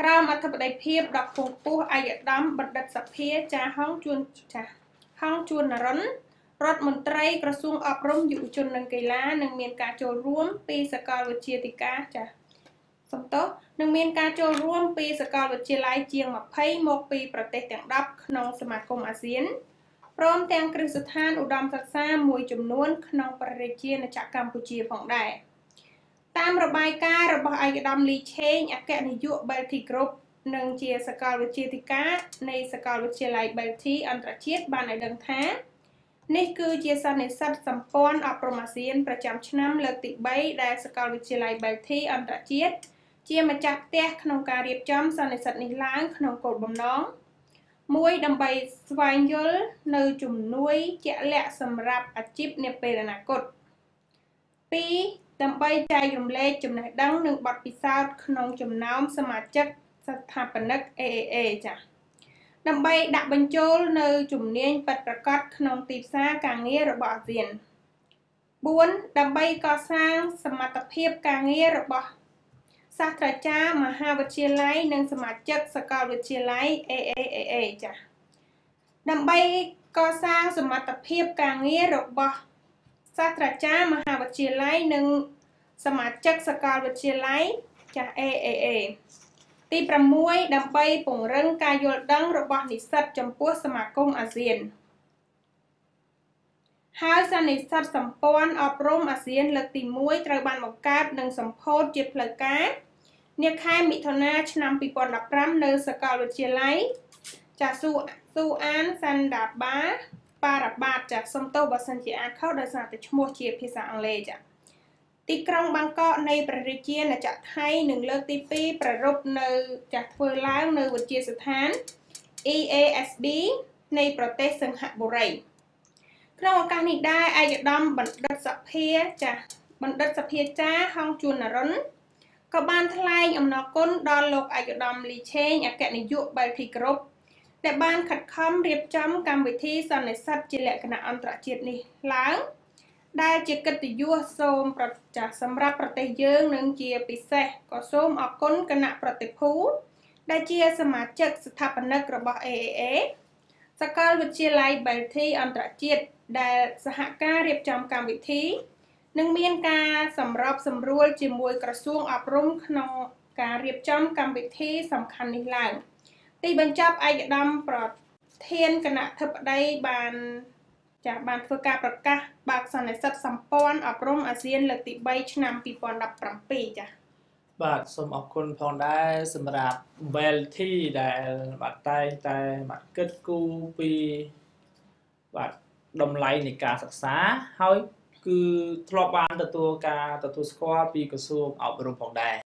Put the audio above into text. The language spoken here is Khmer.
ក្រោមអធិបតីភាពដល់ពងពោះឯកឧត្តមបណ្ឌិតសភាចាហុងជួននរិនរដ្ឋមន្ត្រីក្រសួងអប់រំយុវជននិងកីឡានិងមានការចូលរួមពីសាកលវិទ្យាធិការចា៎សំតោនឹងមានការចូលរួមពីសាកលវិទ្យាល័យជាង20មកពីប្រទេសទាំង10ក្នុងសមាគមអាស៊ានព្រមទាំងគ្រឹះស្ថានឧត្តមសិក្សាមួយចំនួនក្នុងព្រះរាជាណាចក្រកម្ពុជាផងដែរតាមរបាយការណ៍របស់ឯកឧត្តមលីឆេងអគ្គនាយក Belty Group និងជាសាកលវិទ្យាធិការនៃសាកលវិទ្យាល័យ Belty អន្តរជាតិបានឲ្យដឹងថានេះគឺជាសន្និសីទសម្ព័ន្ធអប់រំអាស៊ានប្រចាំឆ្នាំលើកទី3ដែលសាកលវិទ្យាល័យ Belty អន្តរជាតិជាម្ចាស់ផ្ទះក្នុងការរៀបចំសន្និសីទនេះឡើងក្នុងគោលបំណងមួយដើម្បីស្វែងយល់នៅជំនួយជាក់លាក់សម្រាប់អាជីពនាពេលអនាគត2ដើម្បីចែករំលែកចំណេះដឹងនិងបទពិសោធន៍ក្នុងចំណោមសមាជិកស្ថាបនិក AAA ចា៎ដើម្បីដាក់បញ្ចូលនៅជំនាញពិតប្រាកដក្នុងទីផ្សារការងាររបស់អាស៊ាន4ដើម្បីកសាងសមត្ថភាពការងាររបស់សាស្ត្រាចារ្យមហាវិទ្យាល័យនិងសមាជិកសាកលវិទ្យាល័យ AAAA ចា៎ដើម្បីកសាងសមត្ថភាពការងាររបស់សាស្ត្រាចារ្យមហាវិទ្យាល័យនិងសមាជិកសាកលវិទ្យាល័យចាស់ AAA ទី6ដើម្បីពង្រឹងការយល់ដឹងរបស់និស្សិតចំពោះសមាគមអាស៊ានហើយសន្និសីទសម្ព័ន្ធអប់រំអាស៊ានលើកទី1ត្រូវបានបង្កើតនិងសម្ពោធជាផ្លូវការនាខែមិថុនាឆ្នាំ2015នៅសាកលវិទ្យាល័យចាស៊ូអានសាន់ដាបាប៉ារ៉ាបាតចាសំទោបើសិនជាអានខុសដោយសារតែឈ្មោះជាភាសាអង់គ្លេសចាទីក្រុងបាងកកនៃព្រះរាជាណាចក្រថៃនិងលើកទី2ប្រារព្ធនៅចាធ្វើឡើងនៅវិទ្យាស្ថាន EASB នៃប្រទេសសិង្ហបុរីក្នុងឱកាសនេះដែរឯកឧត្តមបណ្ឌិតសភាចាហុងជួននរិនក៏បានថ្លែងអំណរគុណដល់លោកឯកឧត្តមលីឆេងអគ្គនាយក Belty Group ដែលបានខិតខំរៀបចំកម្មវិធីសន្និសីទជាលក្ខណៈអន្តរជាតិនេះឡើងដែលជាកិត្តិយសសូមប្រចាសសម្រាប់ប្រទេសយើងនិងជាពិសេសក៏សូមអរគុណគណៈប្រតិភូដែលជាសមាជិកស្ថាបនិករបស់ AAA សាកលវិទ្យាល័យ Belty អន្តរជាតិដែលសហការរៀបចំកម្មវិធីនិងមានការសម្របសម្រួលជាមួយក្រសួងអប់រំក្នុងការរៀបចំកម្មវិធីសំខាន់នេះឡើងទីបញ្ចប់ឯកឧត្តមប្រធានគណៈអធិបតីបានធ្វើការប្រកាសបើកសន្និសីទសម្ព័ន្ធអប់រំអាស៊ានលើកទី3ឆ្នាំ2017ចា៎បាទសូមអរគុណផងដែរសម្រាប់ Belty ដែលបាទតែមកគិតគូរពីបាទតម្លៃនៃការសិក្សាហើយគឺធ្លាប់បានទទួលការទទួលស្គាល់ពីក្រសួងអប់រំផងដែរ